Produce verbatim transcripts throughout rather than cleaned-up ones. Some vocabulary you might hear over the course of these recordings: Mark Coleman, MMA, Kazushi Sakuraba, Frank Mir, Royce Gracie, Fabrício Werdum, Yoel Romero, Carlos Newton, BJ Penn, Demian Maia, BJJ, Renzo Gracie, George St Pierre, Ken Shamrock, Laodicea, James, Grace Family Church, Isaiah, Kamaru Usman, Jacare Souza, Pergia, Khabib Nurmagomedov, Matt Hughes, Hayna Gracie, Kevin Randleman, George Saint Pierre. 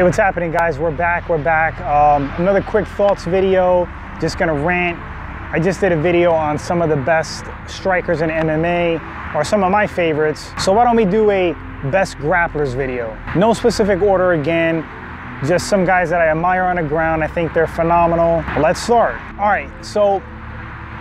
Hey, what's happening, guys? We're back, we're back. Um, another quick thoughts video, just gonna rant. I just did a video on some of the best strikers in M M A, or some of my favorites. So why don't we do a best grapplers video? No specific order again, just some guys that I admire on the ground. I think they're phenomenal. Let's start. All right, so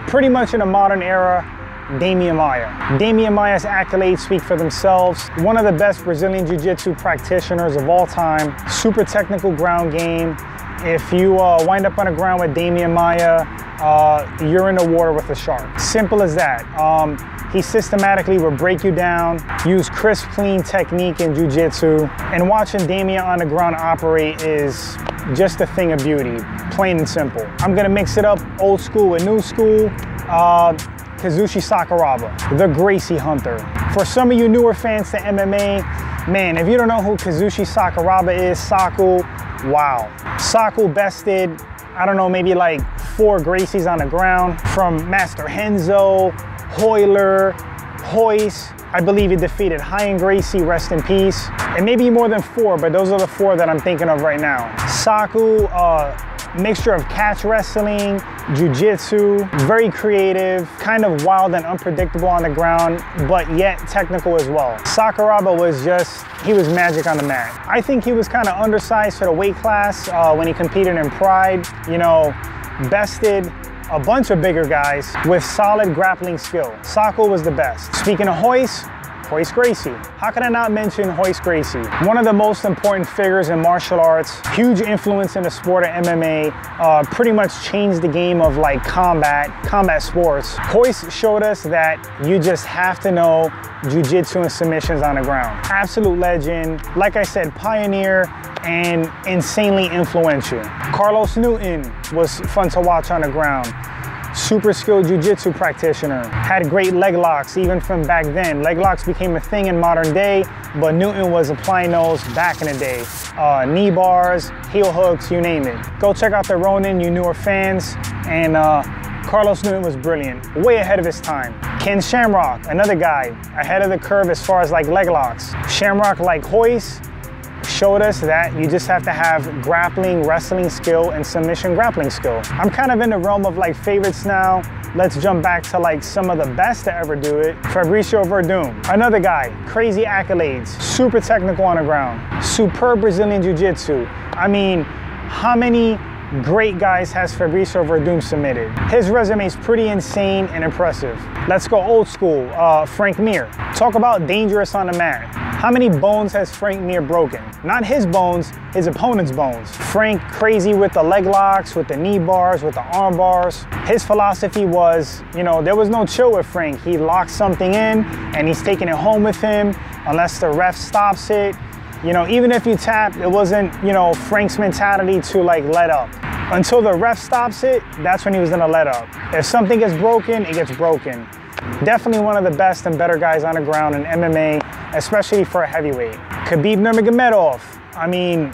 pretty much in the modern era, Demian Maia. Demian Maia's accolades speak for themselves. One of the best Brazilian Jiu-Jitsu practitioners of all time. Super technical ground game. If you uh, wind up on the ground with Demian Maia, uh, you're in the water with a shark. Simple as that. Um, he systematically will break you down, use crisp, clean technique in Jiu-Jitsu, and watching Demian on the ground operate is just a thing of beauty, plain and simple. I'm gonna mix it up, old school with new school. Uh, Kazushi Sakuraba, the Gracie Hunter. For some of you newer fans to M M A, man, if you don't know who Kazushi Sakuraba is, Saku, wow. Saku bested, I don't know, maybe like four Gracies on the ground from Master Renzo, Hoyler, Royce. I believe he defeated Hayna Gracie, rest in peace. And maybe more than four, but those are the four that I'm thinking of right now. Saku, uh, mixture of catch wrestling, jiu-jitsu, very creative, kind of wild and unpredictable on the ground, but yet technical as well. Sakuraba was just, he was magic on the mat. I think he was kind of undersized for the weight class uh, when he competed in Pride, you know, bested a bunch of bigger guys with solid grappling skill. Saku was the best. Speaking of Royce, Royce Gracie. How can I not mention Royce Gracie? One of the most important figures in martial arts, huge influence in the sport of M M A, uh, pretty much changed the game of like combat, combat sports. Royce showed us that you just have to know jiu-jitsu and submissions on the ground. Absolute legend, like I said, pioneer and insanely influential. Carlos Newton was fun to watch on the ground. Super skilled jiu-jitsu practitioner, had great leg locks even from back then. Leg locks became a thing in modern day, but Newton was applying those back in the day. Uh, knee bars, heel hooks, you name it. Go check out the Ronin, you newer fans, and uh, Carlos Newton was brilliant, way ahead of his time. Ken Shamrock, another guy, ahead of the curve as far as like leg locks. Shamrock, like Royce, showed us that you just have to have grappling, wrestling skill, and submission grappling skill. I'm kind of in the realm of like favorites now. Let's jump back to like some of the best to ever do it. Fabrício Werdum, another guy, crazy accolades, super technical on the ground, superb Brazilian Jiu-Jitsu. I mean, how many great guys has Fabrício Werdum submitted? His resume is pretty insane and impressive. Let's go old school, uh, Frank Mir. Talk about dangerous on the mat. How many bones has Frank Mir broken? Not his bones, his opponent's bones. Frank crazy with the leg locks, with the knee bars, with the arm bars. His philosophy was, you know, there was no chill with Frank. He locked something in and he's taking it home with him unless the ref stops it. You know, even if you tap, it wasn't, you know, Frank's mentality to like let up. Until the ref stops it, that's when he was gonna let up. If something gets broken, it gets broken. Definitely one of the best and better guys on the ground in M M A, especially for a heavyweight. Khabib Nurmagomedov. I mean,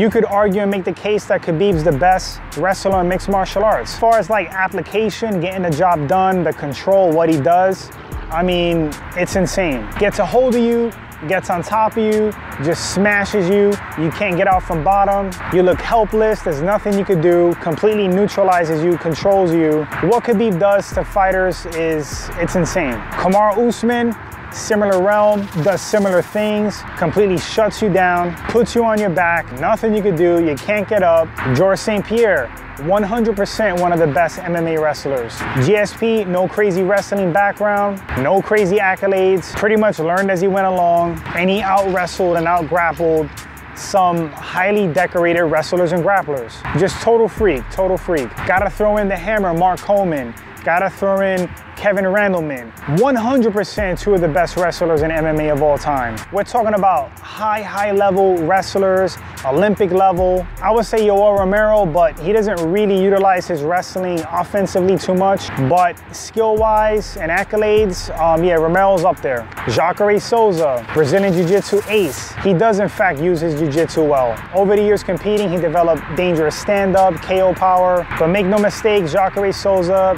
you could argue and make the case that Khabib's the best wrestler in mixed martial arts. As far as like application, getting the job done, the control, what he does, I mean, it's insane. Gets a hold of you, gets on top of you, just smashes you. You can't get out from bottom. You look helpless, there's nothing you could do. Completely neutralizes you, controls you. What Khabib does to fighters is, it's insane. Kamaru Usman, similar realm, does similar things, completely shuts you down, puts you on your back, nothing you could do, you can't get up. George Saint Pierre, one hundred percent one of the best M M A wrestlers. G S P, no crazy wrestling background, no crazy accolades, pretty much learned as he went along, and he out-wrestled and out-grappled some highly decorated wrestlers and grapplers. Just total freak, total freak. Gotta throw in the hammer, Mark Coleman. Gotta throw in Kevin Randleman. one hundred percent two of the best wrestlers in M M A of all time. We're talking about high, high level wrestlers, Olympic level. I would say Yoel Romero, but he doesn't really utilize his wrestling offensively too much. But skill-wise and accolades, um, yeah, Romero's up there. Jacare Souza, Brazilian Jiu-Jitsu ace. He does, in fact, use his Jiu-Jitsu well. Over the years competing, he developed dangerous stand-up, K O power. But make no mistake, Jacare Souza,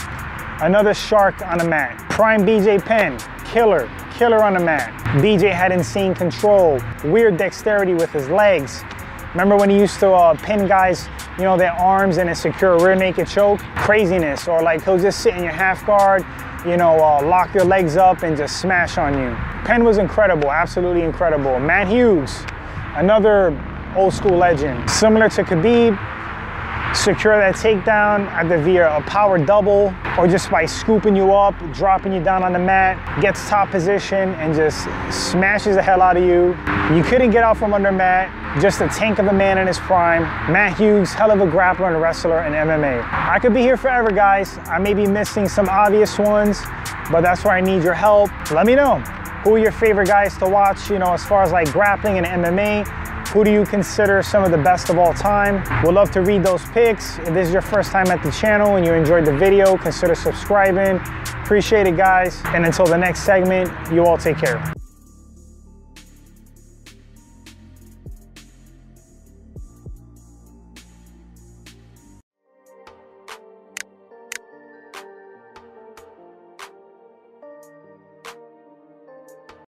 another shark on the mat. Prime B J Penn, killer, killer on the mat. B J had insane control, weird dexterity with his legs. Remember when he used to uh, pin guys, you know, their arms in a secure rear naked choke? Craziness. Or like he'll just sit in your half guard, you know, uh, lock your legs up and just smash on you. Penn was incredible, absolutely incredible. Matt Hughes, another old school legend. Similar to Khabib, secure that takedown either via a power double or just by scooping you up, dropping you down on the mat, gets top position and just smashes the hell out of you. You couldn't get out from under Matt. Just a tank of a man in his prime. Matt Hughes, hell of a grappler and wrestler in M M A. I could be here forever, guys. I may be missing some obvious ones, but that's where I need your help. Let me know. Who are your favorite guys to watch, you know, as far as like grappling and M M A? Who do you consider some of the best of all time? We'd love to read those picks. If this is your first time at the channel and you enjoyed the video, consider subscribing. Appreciate it, guys. And until the next segment, you all take care.